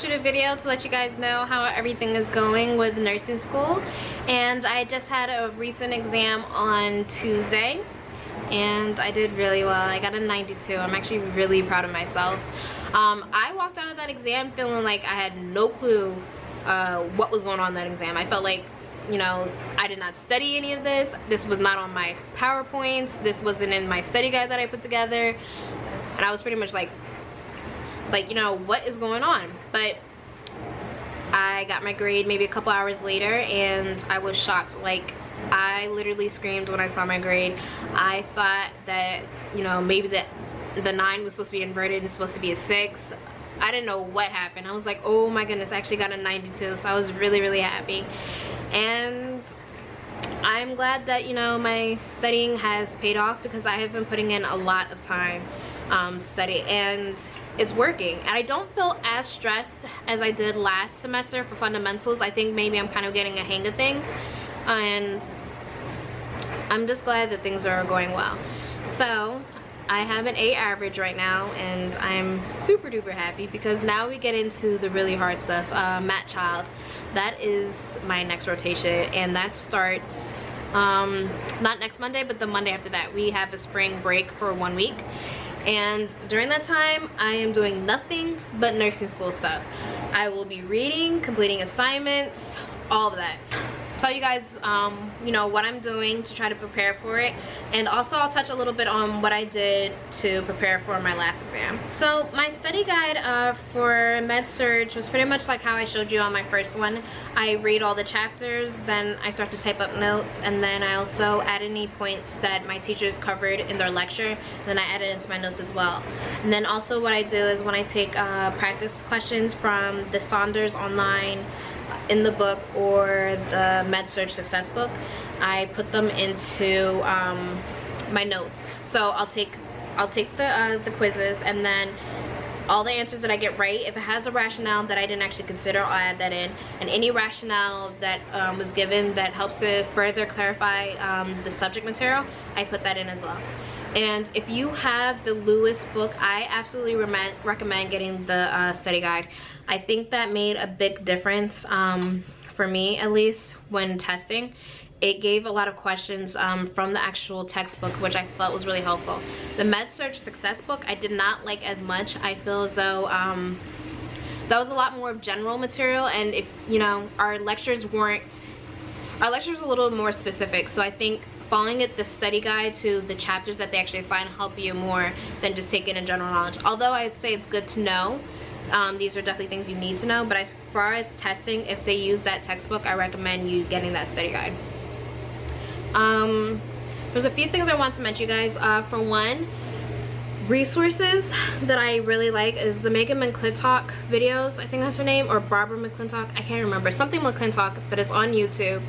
to shoot a video to let you guys know how everything is going with nursing school. And I just had a recent exam on Tuesday and I did really well. I got a 92. I'm actually really proud of myself. I walked out of that exam feeling like I had no clue what was going on in that exam. I felt like, you know, I did not study any of this. This was not on my PowerPoints. This wasn't in my study guide that I put together. And I was pretty much like, you know, what is going on? But I got my grade maybe a couple hours later and I was shocked. Like, I literally screamed when I saw my grade. I thought that, you know, maybe the 9 was supposed to be inverted and supposed to be a 6. I didn't know what happened. I was like, oh my goodness, I actually got a 92. So I was really, really happy. And I'm glad that, you know, my studying has paid off because I have been putting in a lot of time study and it's working. And I don't feel as stressed as I did last semester for fundamentals. I think maybe I'm kind of getting a hang of things and I'm just glad that things are going well. So I have an A average right now and I'm super duper happy because now we get into the really hard stuff. Mat Child, that is my next rotation and that starts not next Monday but the Monday after that. We have a spring break for 1 week and during that time I am doing nothing but nursing school stuff. I will be reading, completing assignments, all of that. Tell you guys you know, what I'm doing to try to prepare for it, and also I'll touch a little bit on what I did to prepare for my last exam. So my study guide for Med Surg was pretty much like how I showed you on my first one. I read all the chapters, then I start to type up notes, and then I also add any points that my teachers covered in their lecture, then I add it into my notes as well. And then also what I do is when I take practice questions from the Saunders Online, in the book, or the Med Surg Success book, I put them into my notes. So I'll take the quizzes, and then all the answers that I get right, if it has a rationale that I didn't actually consider, I'll add that in, and any rationale that was given that helps to further clarify the subject material, I put that in as well. And if you have the Lewis book, I absolutely recommend getting the study guide. I think that made a big difference for me, at least when testing. It gave a lot of questions from the actual textbook, which I felt was really helpful. The Med Surg Success book I did not like as much. I feel as though that was a lot more of general material, and if you know, our lectures were a little more specific. So I think following the study guide to the chapters that they actually assign help you more than just taking in general knowledge. Although I'd say it's good to know. These are definitely things you need to know, but as far as testing, if they use that textbook, I recommend you getting that study guide. There's a few things I want to mention, you guys. For one, resources that I really like is the Megan McClintock videos, I think that's her name, or Barbara McClintock, I can't remember, something McClintock, but it's on YouTube.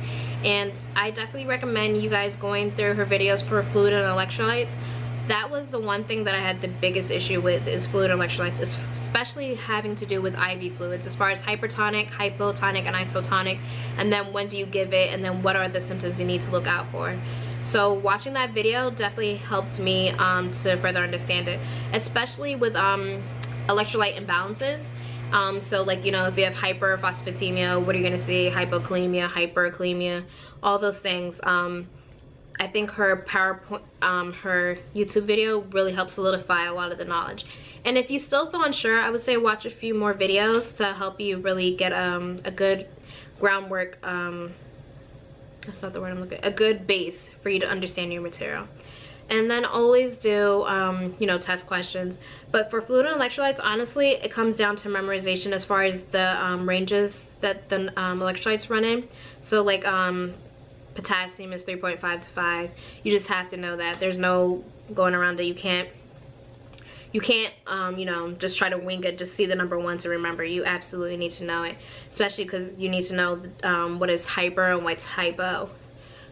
And I definitely recommend you guys going through her videos for fluid and electrolytes. That was the one thing that I had the biggest issue with, is fluid and electrolytes, especially having to do with IV fluids, as far as hypertonic, hypotonic, and isotonic, and then when do you give it, and then what are the symptoms you need to look out for. So watching that video definitely helped me to further understand it, especially with electrolyte imbalances. So like, you know, if you have hyperphosphatemia, what are you going to see? Hypokalemia, hyperkalemia, all those things. I think her PowerPoint, her YouTube video really helps solidify a lot of the knowledge. And if you still feel unsure, I would say watch a few more videos to help you really get a good groundwork, that's not the word I'm looking at, a good base for you to understand your material. And then always do, you know, test questions. But for fluid and electrolytes, honestly, it comes down to memorization as far as the ranges that the electrolytes run in. So like potassium is 3.5 to 5. You just have to know that. There's no going around that. You can't, you know, just try to wing it, just see the number 1 to remember. You absolutely need to know it, especially because you need to know what is hyper and what's hypo.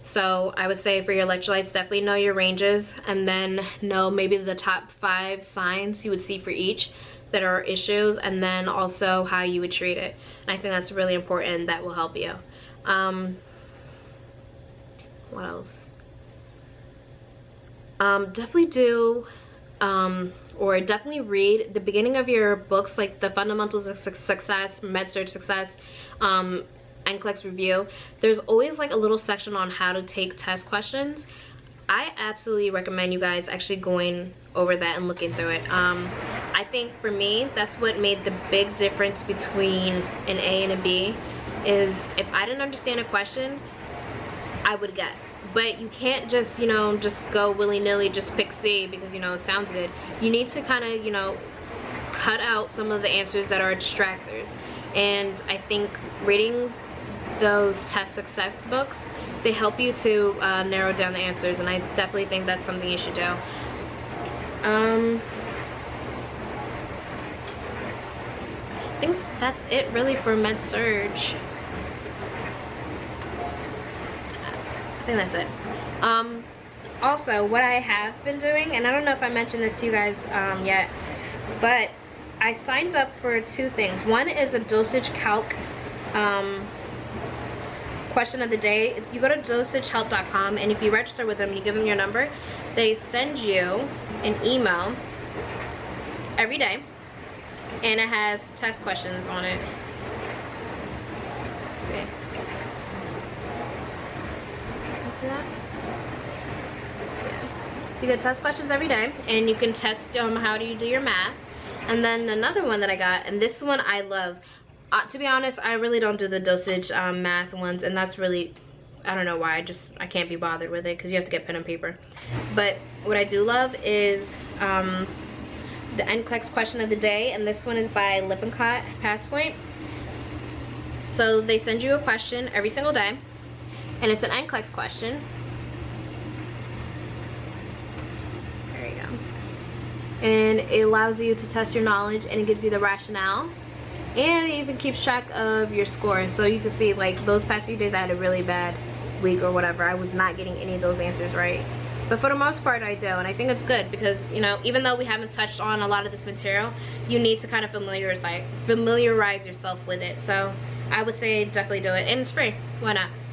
So I would say for your electrolytes, definitely know your ranges, and then know maybe the top 5 signs you would see for each that are issues, and then also how you would treat it. And I think that's really important. That will help you. What else? Definitely do or definitely read the beginning of your books, like the Fundamentals of Success, Med Surg Success, NCLEX Review. There's always like a little section on how to take test questions. I absolutely recommend you guys actually going over that and looking through it. I think for me, that's what made the big difference between an A and a B, is if I didn't understand a question, I would guess. But you can't just, you know, just go willy-nilly, just pick C because, you know, it sounds good. You need to kind of, you know, cut out some of the answers that are distractors. And I think reading those test success books, they help you to narrow down the answers, and I definitely think that's something you should do. I think that's it really for Med Surg. I think that's it. Also, what I have been doing, and I don't know if I mentioned this to you guys yet, but I signed up for two things. One is a dosage calc question of the day. You go to dosagehelp.com, and if you register with them, you give them your number, they send you an email every day, and it has test questions on it. Okay. See that? Yeah. So you get test questions every day, and you can test how do you do your math. And then another one that I got, and this one I love. To be honest, I really don't do the dosage math ones, and that's really, I don't know why, I can't be bothered with it because you have to get pen and paper. But what I do love is the NCLEX question of the day, and this one is by Lippincott Passpoint. So they send you a question every single day, and it's an NCLEX question. There you go. And it allows you to test your knowledge, and it gives you the rationale. And it even keeps track of your score. So you can see, like, those past few days I had a really bad week or whatever. I was not getting any of those answers right. But for the most part, I do. And I think it's good because, you know, even though we haven't touched on a lot of this material, you need to kind of familiarize yourself with it. So I would say definitely do it. And it's free. Why not?